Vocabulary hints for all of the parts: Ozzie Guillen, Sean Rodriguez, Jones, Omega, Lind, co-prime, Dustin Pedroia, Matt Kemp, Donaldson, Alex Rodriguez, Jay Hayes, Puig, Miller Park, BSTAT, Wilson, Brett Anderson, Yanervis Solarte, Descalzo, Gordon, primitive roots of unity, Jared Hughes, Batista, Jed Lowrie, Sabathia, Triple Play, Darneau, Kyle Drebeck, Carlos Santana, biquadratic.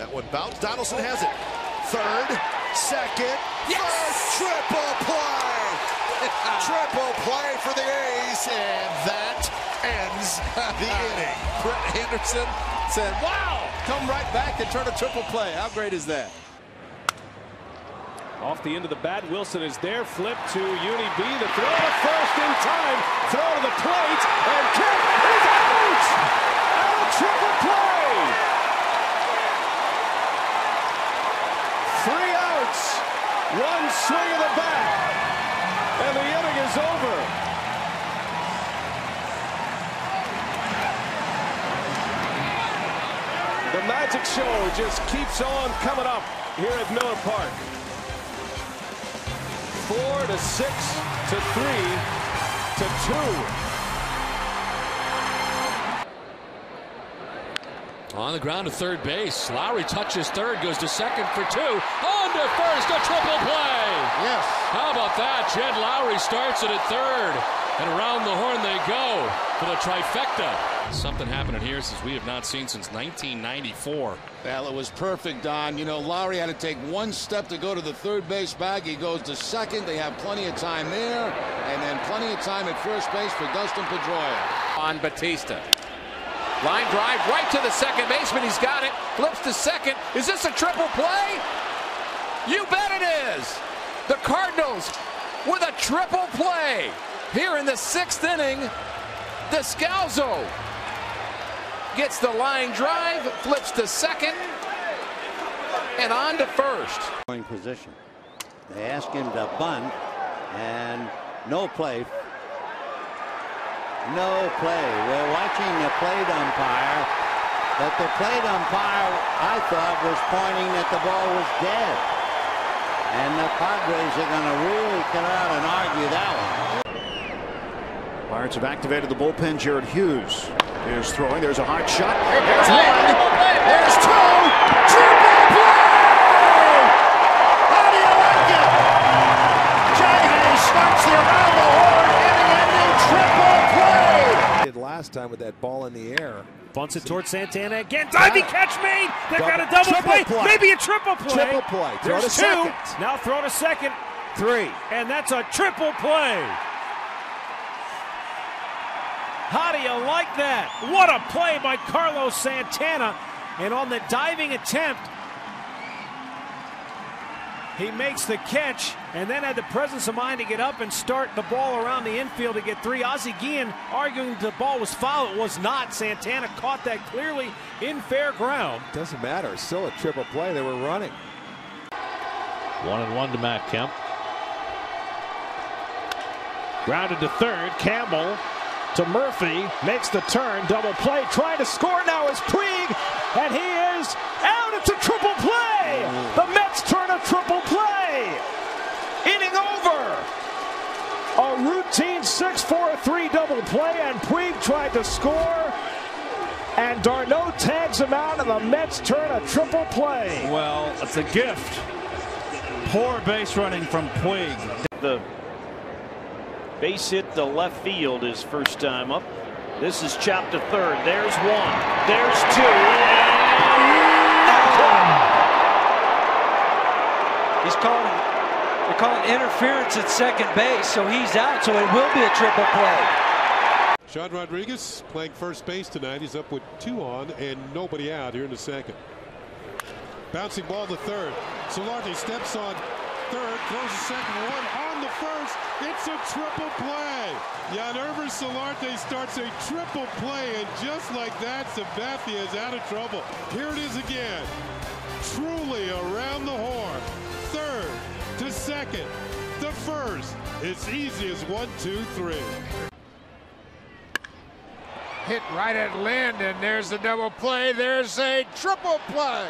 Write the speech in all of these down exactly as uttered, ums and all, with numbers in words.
That one bounced. Donaldson has it. Third, second, yes! First, triple play! Triple play for the A's, and that ends the inning. Brett Anderson said, wow, come right back and turn a triple play. How great is that? Off the end of the bat, Wilson is there. Flip to Uni B. The throw to first in time. Throw to the plate, and Kemp is out! Out triple play! Three outs, one swing of the bat, and the inning is over. The magic show just keeps on coming up here at Miller Park. Four to six to three to two. On the ground to third base. Lowrie touches third, goes to second for two. On to first, a triple play. Yes. How about that? Jed Lowrie starts it at third. And around the horn they go for the trifecta. Something happening here since we have not seen since nineteen ninety-four. Well, it was perfect, Don. You know, Lowrie had to take one step to go to the third base bag. He goes to second. They have plenty of time there. And then plenty of time at first base for Dustin Pedroia. On Batista. Line drive right to the second baseman. He's got it. Flips to second. Is this a triple play? You bet it is. The Cardinals with a triple play. Here in the sixth inning, Descalzo gets the line drive, flips to second, and on to first. Position. They ask him to bunt, and no play. No play. We're watching the plate umpire, but the plate umpire, I thought, was pointing that the ball was dead. And the Padres are going to really come out and argue that one. Pirates have activated the bullpen. Jared Hughes is throwing. There's a hot shot. There's one. There's two. Triple play! How do you like it? Jay Hayes starts the around the horn inning-ending triple play. Did last time with that ball in the air. Bunts it towards Santana again. Diving catch made. They've double, got a double play. play. Maybe a triple play. Triple play. Throw There's to two. Second. Now throw to second. Three. And that's a triple play. How do you like that? What a play by Carlos Santana. And on the diving attempt, he makes the catch and then had the presence of mind to get up and start the ball around the infield to get three. Ozzie Guillen arguing the ball was foul. It was not. Santana caught that clearly in fair ground. Doesn't matter. Still a triple play. They were running. One and one to Matt Kemp. Grounded to third. Campbell. To Murphy, makes the turn, double play, trying to score now is Puig, and he is out. It's a triple play. The Mets turn a triple play. Inning over. A routine six four three double play, and Puig tried to score, and Darneau tags him out, and the Mets turn a triple play. Well, it's a gift. Poor base running from Puig. The base hit to left field his first time up. This is chopped to third. There's one. There's two. And he's calling, they're calling interference at second base, so he's out, so it will be a triple play. Sean Rodriguez playing first base tonight. He's up with two on and nobody out here in the second. Bouncing ball to third. Solarte steps on third, throws the second one. The first, it's a triple play. Yanervis Solarte starts a triple play, and just like that, Sabathia is out of trouble. Here it is again. Truly around the horn. Third to second. The first. It's easy as one, two, three. Hit right at Lind, and there's the double play. There's a triple play.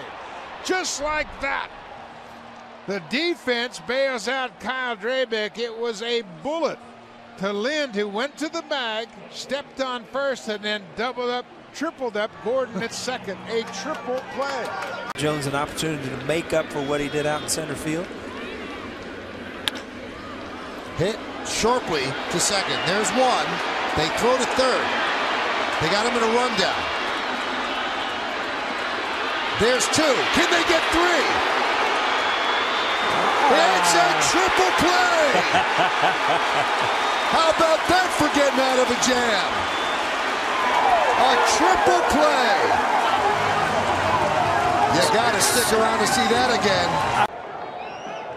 Just like that. The defense bails out Kyle Drebeck. It was a bullet to Lind, who went to the bag, stepped on first, and then doubled up, tripled up Gordon at second. A triple play. Jones an opportunity to make up for what he did out in center field. Hit sharply to second. There's one. They throw to third. They got him in a rundown. There's two. Can they get three? It's a triple play. How about that for getting out of a jam? A triple play. You got to stick around to see that again.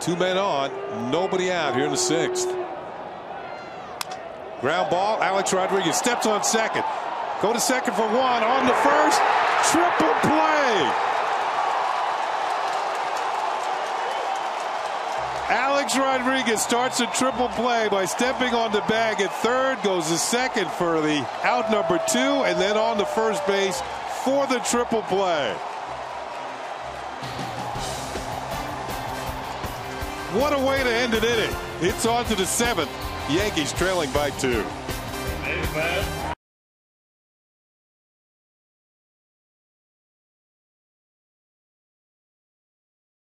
Two men on, nobody out here in the sixth. Ground ball, Alex Rodriguez steps on second. Go to second for one, on the first. Triple play. Alex Rodriguez starts a triple play by stepping on the bag at third, goes to second for the out number two, and then on to first base for the triple play. What a way to end an inning. It's on to the seventh. Yankees trailing by two. Hey, man.